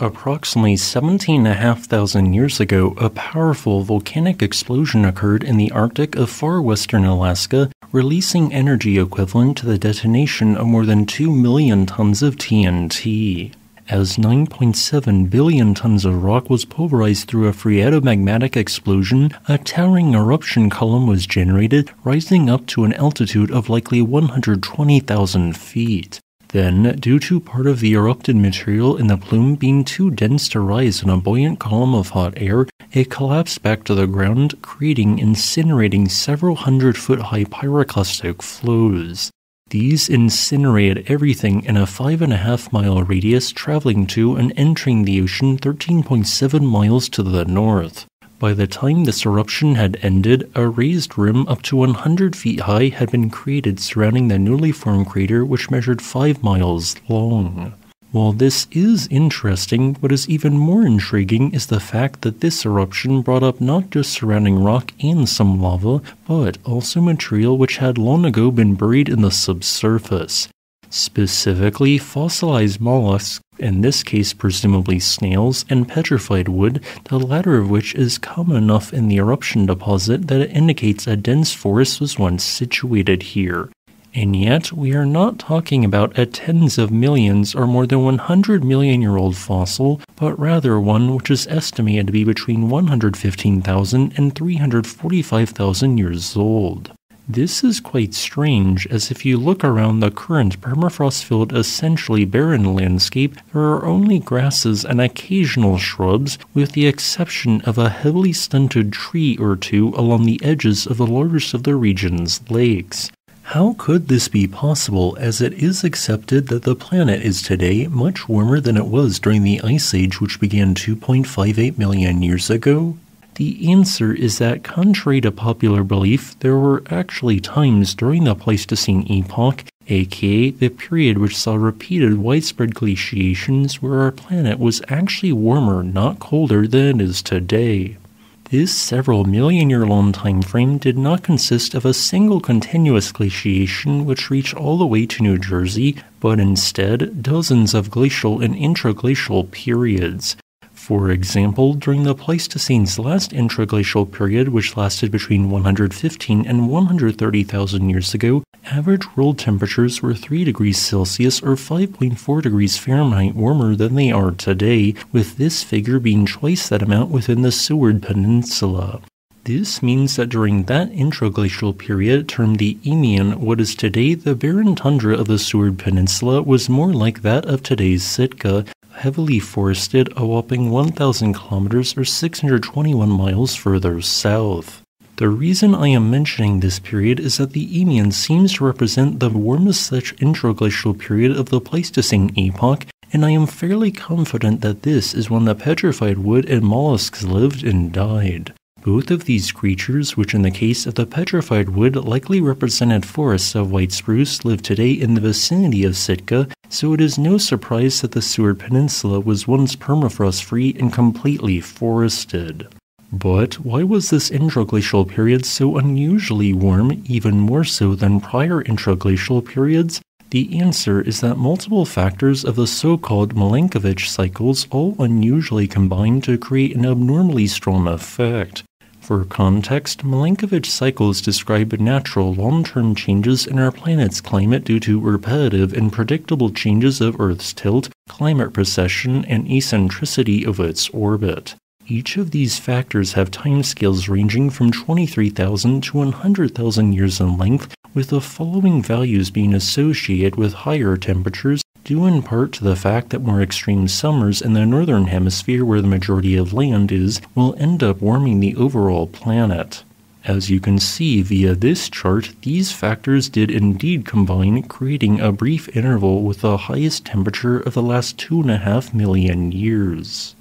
Approximately 17,500 years ago, a powerful volcanic explosion occurred in the Arctic of far western Alaska, releasing energy equivalent to the detonation of more than 2 million tons of TNT. As 9.7 billion tons of rock was pulverized through a phreatomagmatic explosion, a towering eruption column was generated, rising up to an altitude of likely 120,000 feet. Then, due to part of the erupted material in the plume being too dense to rise in a buoyant column of hot air, it collapsed back to the ground, creating incinerating several hundred-foot-high pyroclastic flows. These incinerated everything in a 5.5-mile radius, traveling to and entering the ocean 13.7 miles to the north. By the time this eruption had ended, a raised rim up to 100 feet high had been created surrounding the newly formed crater, which measured 5 miles long. While this is interesting, what is even more intriguing is the fact that this eruption brought up not just surrounding rock and some lava, but also material which had long ago been buried in the subsurface. Specifically, fossilized mollusks, in this case presumably snails, and petrified wood, the latter of which is common enough in the eruption deposit that it indicates a dense forest was once situated here. And yet, we are not talking about a tens of millions or more than 100 million year old fossil, but rather one which is estimated to be between 115,000 and 345,000 years old. This is quite strange, as if you look around the current permafrost-filled, essentially barren landscape, there are only grasses and occasional shrubs, with the exception of a heavily stunted tree or two along the edges of the largest of the region's lakes. How could this be possible, as it is accepted that the planet is today much warmer than it was during the Ice Age, which began 2.58 million years ago? The answer is that, contrary to popular belief, there were actually times during the Pleistocene epoch, aka the period which saw repeated widespread glaciations, where our planet was actually warmer, not colder, than it is today. This several million year long time frame did not consist of a single continuous glaciation which reached all the way to New Jersey, but instead dozens of glacial and intraglacial periods. For example, during the Pleistocene's last intraglacial period, which lasted between 115 and 130,000 years ago, average world temperatures were 3 degrees Celsius or 5.4 degrees Fahrenheit warmer than they are today, with this figure being twice that amount within the Seward Peninsula. This means that during that intraglacial period, termed the Eemian, what is today the barren tundra of the Seward Peninsula was more like that of today's Sitka, heavily forested a whopping 1,000 kilometers or 621 miles further south. The reason I am mentioning this period is that the Eemian seems to represent the warmest such intraglacial period of the Pleistocene epoch, and I am fairly confident that this is when the petrified wood and mollusks lived and died. Both of these creatures, which in the case of the petrified wood likely represented forests of white spruce, live today in the vicinity of Sitka, so it is no surprise that the Seward Peninsula was once permafrost-free and completely forested. But why was this intraglacial period so unusually warm, even more so than prior intraglacial periods? The answer is that multiple factors of the so-called Milankovitch cycles all unusually combined to create an abnormally strong effect. For context, Milankovitch cycles describe natural long-term changes in our planet's climate due to repetitive and predictable changes of Earth's tilt, climate precession, and eccentricity of its orbit. Each of these factors have timescales ranging from 23,000 to 100,000 years in length, with the following values being associated with higher temperatures, due in part to the fact that more extreme summers in the northern hemisphere, where the majority of land is, will end up warming the overall planet. As you can see via this chart, these factors did indeed combine, creating a brief interval with the highest temperature of the last 2.5 million years.